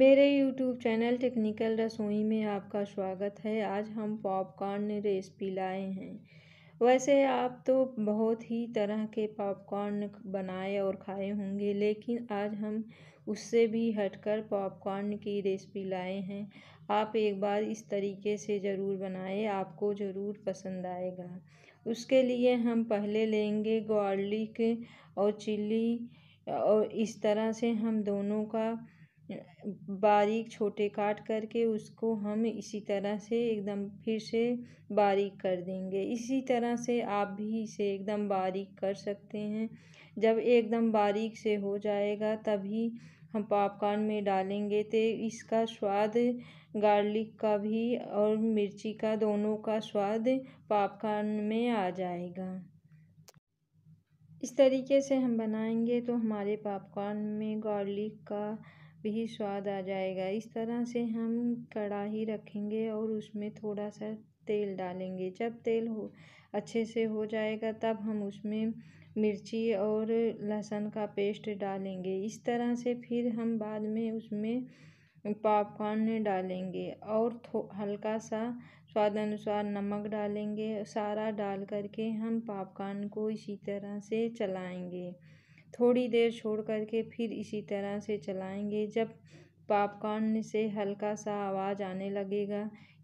मेरे YouTube channel technical रसोई में आपका स्वागत है। आज हम पॉपकॉर्न रेसिपी लाए हैं। वैसे आप तो बहुत ही तरह के पॉपकॉर्न बनाए और खाए होंगे, लेकिन आज हम उससे भी हटकर पॉपकॉर्न की रेसिपी लाए हैं। आप एक बार इस तरीके से ज़रूर बनाएं, आपको ज़रूर पसंद आएगा। उसके लिए हम पहले लेंगे गार्लिक और चिली, और इस तरह से हम दोनों का बारीक छोटे काट करके उसको हम इसी तरह से एकदम फिर से बारीक कर देंगे। इसी तरह से आप भी इसे एकदम बारीक कर सकते हैं। जब एकदम बारीक से हो जाएगा तभी हम पॉपकॉर्न में डालेंगे, तो इसका स्वाद गार्लिक का भी और मिर्ची का, दोनों का स्वाद पॉपकॉर्न में आ जाएगा। इस तरीके से हम बनाएंगे तो हमारे पॉपकॉर्न में गार्लिक का भी स्वाद आ जाएगा। इस तरह से हम कढ़ाई रखेंगे और उसमें थोड़ा सा तेल डालेंगे। जब तेल हो अच्छे से हो जाएगा तब हम उसमें मिर्ची और लहसुन का पेस्ट डालेंगे। इस तरह से फिर हम बाद में उसमें पॉपकॉर्न डालेंगे और हल्का सा स्वाद अनुसार नमक डालेंगे। सारा डाल करके हम पॉपकॉर्न को इसी तरह से चलाएंगे। थोड़ी देर छोड़ करके फिर इसी तरह से चलाएंगे। जब पॉपकॉर्न से हल्का सा आवाज़ आने लगेगा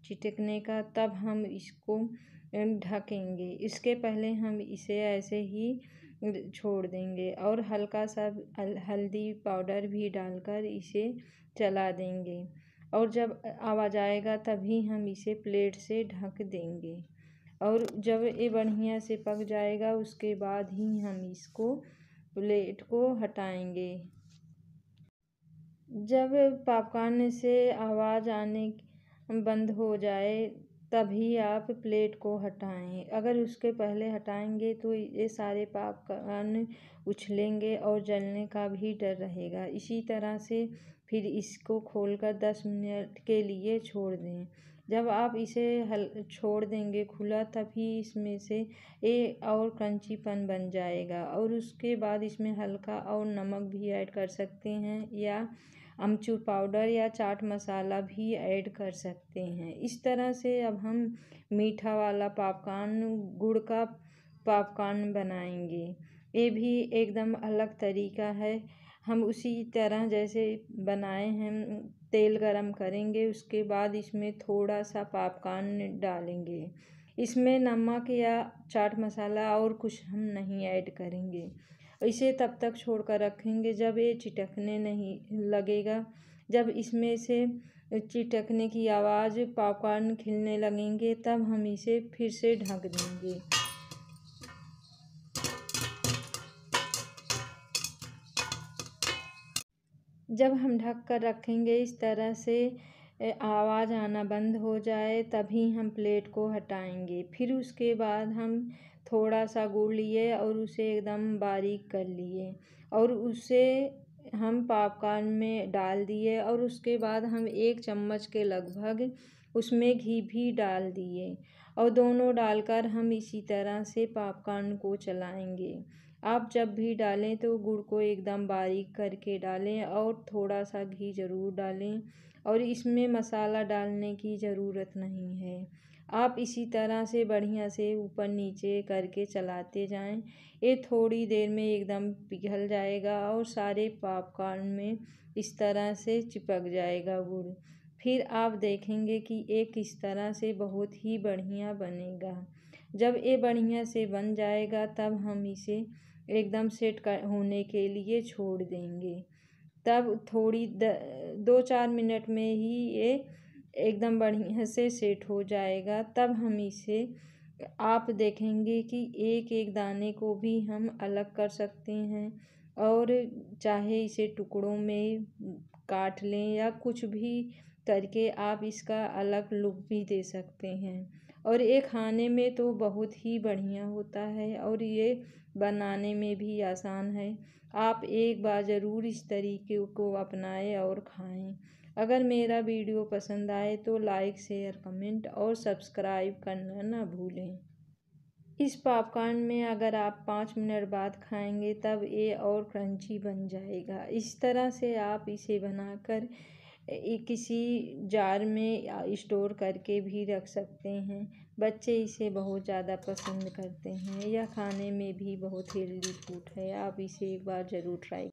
चिटकने का, तब हम इसको ढकेंगे। इसके पहले हम इसे ऐसे ही छोड़ देंगे और हल्का सा हल्दी पाउडर भी डालकर इसे चला देंगे, और जब आवाज़ आएगा तभी हम इसे प्लेट से ढक देंगे। और जब ये बढ़िया से पक जाएगा उसके बाद ही हम इसको प्लेट को हटाएंगे। जब पॉपकॉर्न से आवाज़ आने बंद हो जाए तभी आप प्लेट को हटाएं। अगर उसके पहले हटाएंगे तो ये सारे पॉपकॉर्न उछलेंगे और जलने का भी डर रहेगा। इसी तरह से फिर इसको खोलकर 10 मिनट के लिए छोड़ दें। जब आप इसे छोड़ देंगे खुला, तभी इसमें से ये और क्रंचीपन बन जाएगा। और उसके बाद इसमें हल्का और नमक भी ऐड कर सकते हैं, या अमचूर पाउडर या चाट मसाला भी ऐड कर सकते हैं। इस तरह से अब हम मीठा वाला पॉपकॉर्न, गुड़ का पॉपकॉर्न बनाएंगे। ये भी एकदम अलग तरीका है। हम उसी तरह जैसे बनाए हैं, तेल गरम करेंगे, उसके बाद इसमें थोड़ा सा पॉपकॉर्न डालेंगे। इसमें नमक या चाट मसाला और कुछ हम नहीं ऐड करेंगे। इसे तब तक छोड़ कर रखेंगे जब ये चिटकने नहीं लगेगा। जब इसमें से चिटकने की आवाज़, पॉपकॉर्न खिलने लगेंगे, तब हम इसे फिर से ढक देंगे। जब हम ढक कर रखेंगे इस तरह से आवाज़ आना बंद हो जाए तभी हम प्लेट को हटाएंगे। फिर उसके बाद हम थोड़ा सा गुड़ लिए और उसे एकदम बारीक कर लिए और उसे हम पॉपकॉर्न में डाल दिए। और उसके बाद हम 1 चम्मच के लगभग उसमें घी भी डाल दिए, और दोनों डालकर हम इसी तरह से पॉपकॉर्न को चलाएंगे। आप जब भी डालें तो गुड़ को एकदम बारीक करके डालें और थोड़ा सा घी ज़रूर डालें, और इसमें मसाला डालने की ज़रूरत नहीं है। आप इसी तरह से बढ़िया से ऊपर नीचे करके चलाते जाएं। ये थोड़ी देर में एकदम पिघल जाएगा और सारे पॉपकॉर्न में इस तरह से चिपक जाएगा गुड़। फिर आप देखेंगे कि ये किस तरह से बहुत ही बढ़िया बनेगा। जब ये बढ़िया से बन जाएगा तब हम इसे एकदम सेट होने के लिए छोड़ देंगे। तब थोड़ी 2-4 मिनट में ही ये एकदम बढ़िया से सेट हो जाएगा। तब हम इसे, आप देखेंगे कि एक दाने को भी हम अलग कर सकते हैं, और चाहे इसे टुकड़ों में काट लें या कुछ भी करके आप इसका अलग लुक भी दे सकते हैं। और ये खाने में तो बहुत ही बढ़िया होता है और ये बनाने में भी आसान है। आप एक बार ज़रूर इस तरीके को अपनाएं और खाएं। अगर मेरा वीडियो पसंद आए तो लाइक, शेयर, कमेंट और सब्सक्राइब करना ना भूलें। इस पॉपकॉर्न में अगर आप 5 मिनट बाद खाएंगे तब ये और क्रंची बन जाएगा। इस तरह से आप इसे बनाकर किसी जार में स्टोर करके भी रख सकते हैं। बच्चे इसे बहुत ज़्यादा पसंद करते हैं। यह खाने में भी बहुत हेल्दी फूड है। आप इसे एक बार ज़रूर ट्राई